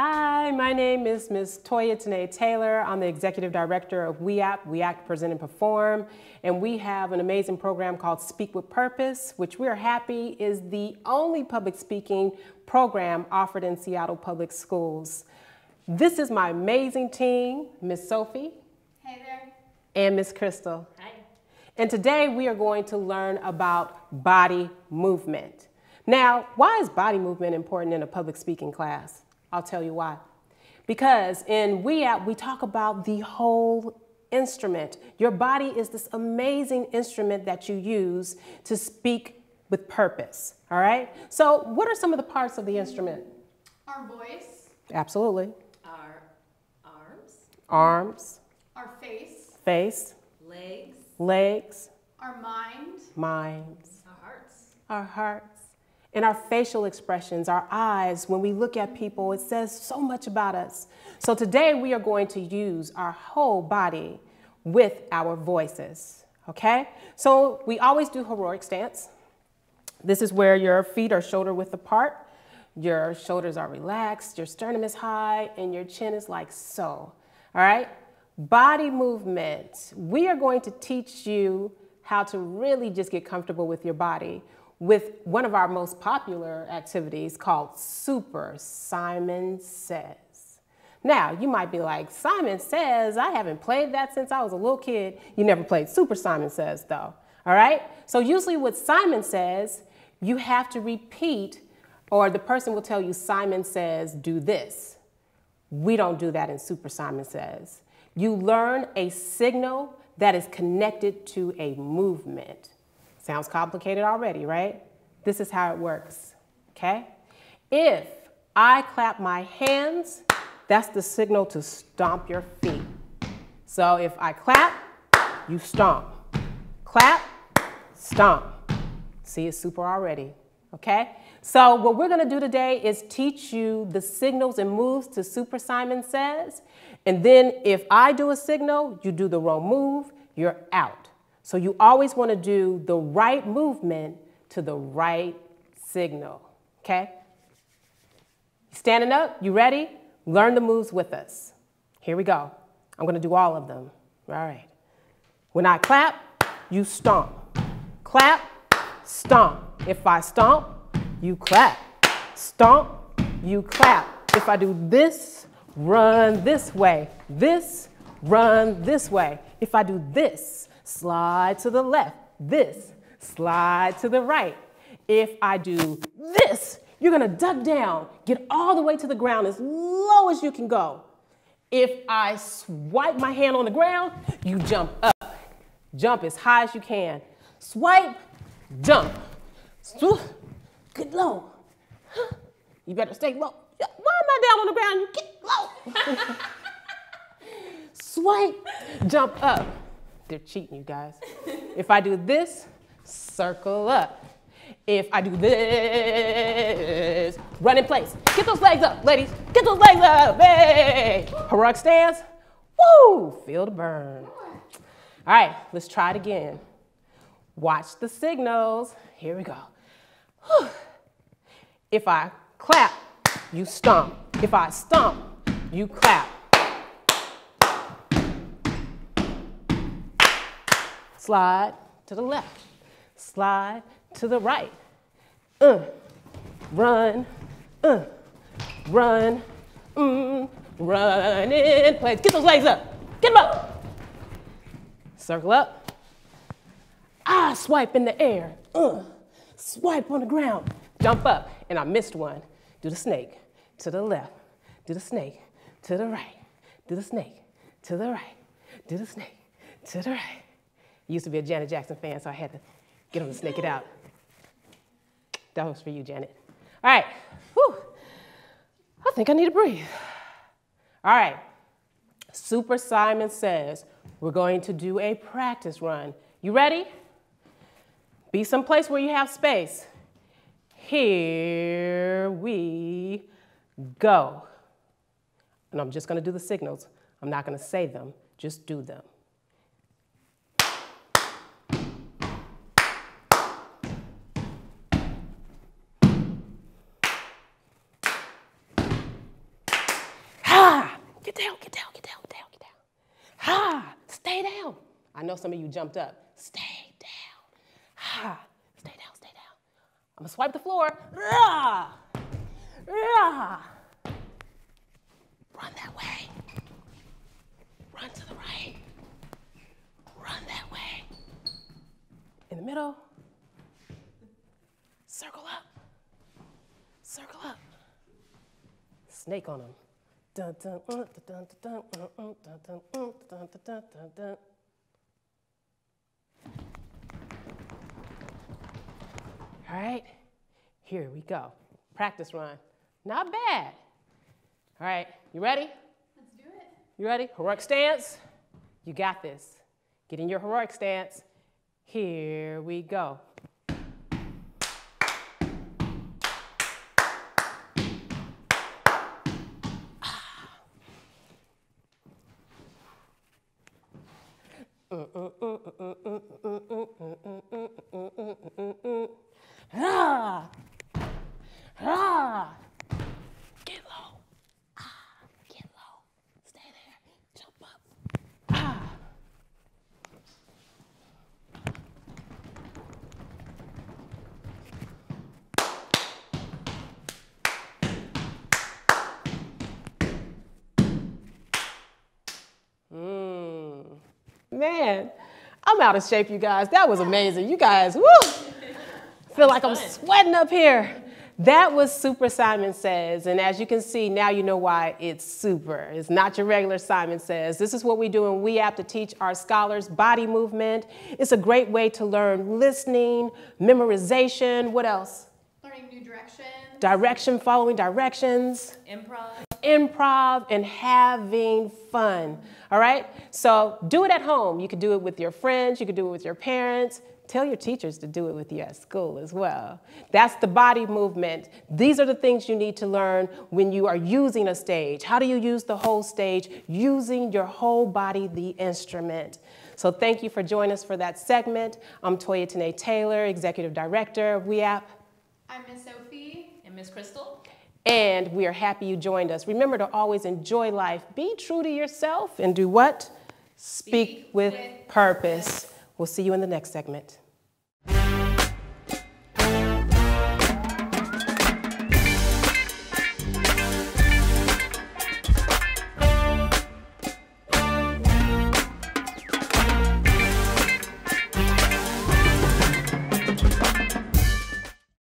Hi, my name is Ms. Toyia T. Taylor. I'm the Executive Director of We Act Present and Perform, and we have an amazing program called Speak With Purpose, which we are happy is the only public speaking program offered in Seattle Public Schools. This is my amazing team, Ms. Sophie. Hey there. And Ms. Crystal. Hi. And today we are going to learn about body movement. Now, why is body movement important in a public speaking class? I'll tell you why. Because in We Act, we talk about the whole instrument. Your body is this amazing instrument that you use to speak with purpose, all right? So what are some of the parts of the instrument? Our voice. Absolutely. Our arms. Arms. Our face. Face. Legs. Legs. Our mind. Minds. Our hearts. Our hearts. And our facial expressions, our eyes, when we look at people, it says so much about us. So today we are going to use our whole body with our voices, okay? So we always do heroic stance. This is where your feet are shoulder width apart, your shoulders are relaxed, your sternum is high, and your chin is like so, all right? Body movement. We are going to teach you how to really just get comfortable with your body with one of our most popular activities called Super Simon Says. Now, you might be like, Simon Says, I haven't played that since I was a little kid. You never played Super Simon Says though, all right? So usually with Simon Says, you have to repeat, or the person will tell you, Simon says, do this. We don't do that in Super Simon Says. You learn a signal that is connected to a movement. Sounds complicated already, right? This is how it works, okay? If I clap my hands, that's the signal to stomp your feet. So if I clap, you stomp. Clap, stomp. See, it's super already, okay? So what we're gonna do today is teach you the signals and moves to Super Simon Says, and then if I do a signal, you do the wrong move, you're out. So you always want to do the right movement to the right signal, okay? Standing up, you ready? Learn the moves with us. Here we go. I'm going to do all of them. All right. When I clap, you stomp. Clap, stomp. If I stomp, you clap. Stomp, you clap. If I do this, run this way. This, run this way. If I do this, slide to the left, this, slide to the right. If I do this, you're gonna duck down, get all the way to the ground as low as you can go. If I swipe my hand on the ground, you jump up. Jump as high as you can. Swipe, jump. Swoop, get low. You better stay low. Why am I down on the ground? You get low. Swipe, jump up. They're cheating, you guys. If I do this, circle up. If I do this, run in place. Get those legs up, ladies. Get those legs up, hey. Heroic stance, woo, feel the burn. All right, let's try it again. Watch the signals, here we go. Whew. If I clap, you stomp. If I stomp, you clap. Slide to the left, slide to the right, run, run in place. Get those legs up, get them up. Circle up, swipe in the air, swipe on the ground, jump up, and I missed one. Do the snake to the left, do the snake to the right, do the snake to the right, do the snake to the right. Used to be a Janet Jackson fan, so I had to get him to snake it out. That was for you, Janet. All right, whew. I think I need to breathe. All right, Super Simon Says, we're going to do a practice run. You ready? Be someplace where you have space. Here we go. And I'm just gonna do the signals. I'm not gonna say them, just do them. Get down, get down, get down, get down, get down. Ha, stay down. I know some of you jumped up. Stay down. Ha, stay down, stay down. I'm gonna swipe the floor. Rah, rah. Run that way. Run to the right. Run that way. In the middle. Circle up. Circle up. Snake on them. Dun dun dun dun dun dun dun dun dun dun. All right, here we go. Practice run. Not bad. All right, you ready? Let's do it. You ready? Heroic stance. You got this. Get in your heroic stance. Here we go. Ah. Ah. Get low. Ah. Get low. Stay there. Jump up. Ah. Man, I'm out of shape, you guys. That was amazing. You guys, woo! I feel like I'm sweating up here. That was Super Simon Says, and as you can see, now you know why it's super. It's not your regular Simon Says. This is what we do in We Act to teach our scholars body movement. It's a great way to learn listening, memorization, what else? Learning new directions. Direction, following directions. Improv. Improv and having fun, all right? So do it at home. You could do it with your friends, you could do it with your parents. Tell your teachers to do it with you at school as well. That's the body movement. These are the things you need to learn when you are using a stage. How do you use the whole stage? Using your whole body, the instrument. So thank you for joining us for that segment. I'm Toyia T. Taylor, Executive Director of We Act. I'm Miss Sophie. And Miss Crystal. And we are happy you joined us. Remember to always enjoy life. Be true to yourself and do what? Speak with purpose. We'll see you in the next segment.